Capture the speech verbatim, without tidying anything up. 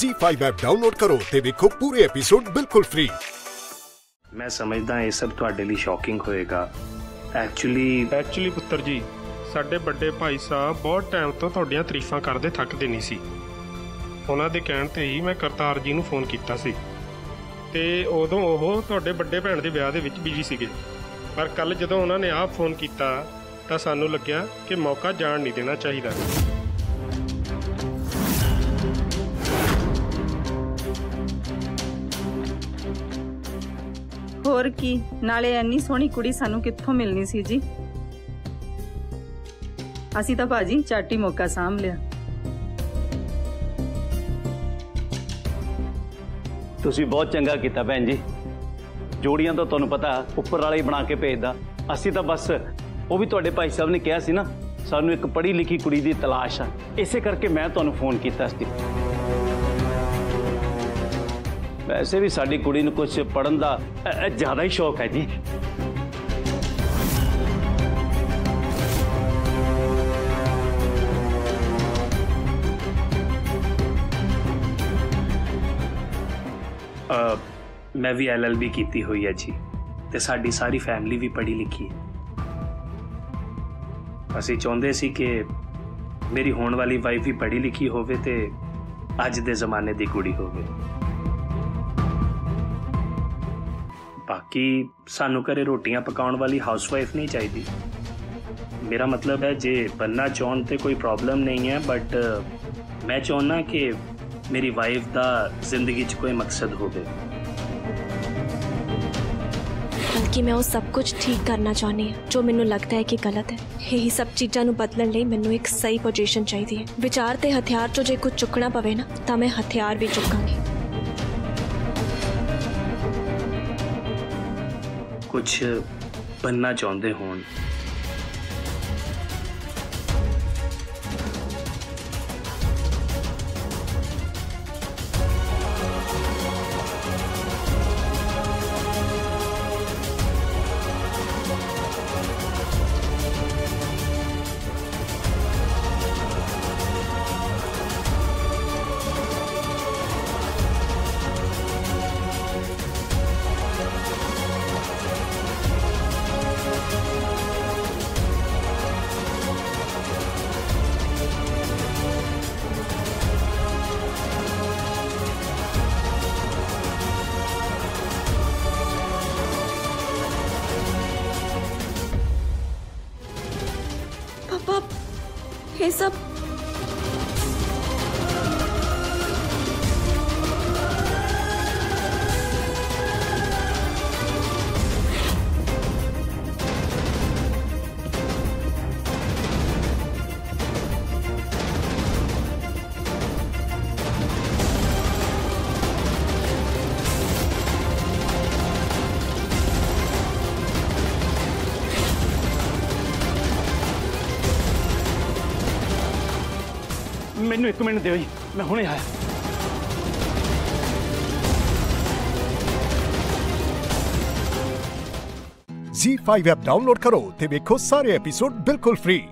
ज़ी five app download करो ते देखो पूरे एपिसोड बिल्कुल फ्री। मैं समझदा ये सब ਤੁਹਾਡੇ ਲਈ ਸ਼ੌਕਿੰਗ ਹੋਏਗਾ। ਐਕਚੁਅਲੀ ਐਕਚੁਅਲੀ ਪੁੱਤਰ ਜੀ, ਸਾਡੇ ਵੱਡੇ ਭਾਈ ਸਾਹਿਬ ਬਹੁਤ ਟਾਈਮ ਤੋਂ ਤੁਹਾਡੀਆਂ ਤਾਰੀਫਾਂ ਕਰਦੇ ਥੱਕਦੇ ਨਹੀਂ ਸੀ। ਉਹਨਾਂ ਦੇ ਕਹਿਣ ਤੇ ਹੀ ਮੈਂ ਕਰਤਾਰ ਜੀ ਨੂੰ ਫੋਨ ਕੀਤਾ ਸੀ ਤੇ ਉਦੋਂ ਉਹ ਤੁਹਾਡੇ ਵੱਡੇ ਭੈਣ ਦੇ ਵਿਆਹ ਦੇ ਵਿੱਚ ਬਿਜੀ ਸੀਗੇ। ਪਰ ਕੱਲ ਜਦੋਂ ਉਹਨਾਂ ਨੇ ਆਪ ਫੋਨ ਕੀਤਾ ਤਾਂ ਸਾਨੂੰ ਲੱਗਿਆ ਕਿ ਮੌਕਾ ਜਾਣ ਨਹੀਂ ਦੇਣਾ ਚਾਹੀਦਾ। ਹੋਰ ਕੀ, ਨਾਲੇ ਇੰਨੀ ਸੋਹਣੀ ਕੁੜੀ ਸਾਨੂੰ ਕਿੱਥੋਂ ਮਿਲਣੀ ਸੀ ਜੀ। ਅਸੀਂ ਤਾਂ ਭਾਜੀ ਚਾਟੀ ਮੌਕਾ ਸਾਂਭ ਲਿਆ। ਤੁਸੀਂ ਬਹੁਤ ਚੰਗਾ ਕੀਤਾ ਭੈਣ ਜੀ। ਜੋੜੀਆਂ ਤਾਂ ਤੁਹਾਨੂੰ ਪਤਾ ਉੱਪਰ ਵਾਲਾ ਹੀ ਬਣਾ ਕੇ ਭੇਜਦਾ। ਅਸੀਂ ਤਾਂ ਬਸ ਉਹ ਵੀ ਤੁਹਾਡੇ ਭਾਈ ਸਾਹਿਬ ਨੇ ਕਿਹਾ ਸੀ ਨਾ, ਸਾਨੂੰ ਇੱਕ ਪੜ੍ਹੀ ਲਿਖੀ ਕੁੜੀ ਦੀ ਤਲਾਸ਼ ਆ, ਇਸੇ ਕਰਕੇ ਮੈਂ ਤੁਹਾਨੂੰ ਫੋਨ ਕੀਤਾ ਸੀ। वैसे भी साड़ी कुड़ी नूं कुछ पढ़न दा ज्यादा ही शौक है जी। आ, मैं भी एल एल बी कीती हुई है जी ते साड़ी सारी फैमिली भी पढ़ी लिखी है। असीं चाहुंदे सी कि मेरी होण वाली वाइफ भी पढ़ी लिखी होवे ते अज दे जमाने दी कुड़ी होवे। बाकी सानू घरे रोटियां पकाउण वाली हाउसवाइफ नहीं चाहिए। मेरा मतलब है जे बनना चाहन ते कोई प्रॉब्लम नहीं है, बट मैं चाहना कि मेरी वाइफ दा जिंदगी च कोई मकसद होवे। बल्कि मैं वो सब कुछ ठीक करना चाहनी है जो मैनू लगता है कि गलत है। यही सब चीज़ों नू बदलण लई मैनू एक सही पोजीशन चाहिए। विचार ते हथियार चो जे कुछ चुकना पवे ना तां मैं हथियार भी चुकांगी। कुछ बनना चाहते हों ये सब। मैनू एक मिनट दे, मैं हुणे आया। ज़ी फ़ाइव ऐप डाउनलोड करो ते देखो सारे एपिसोड बिल्कुल फ्री।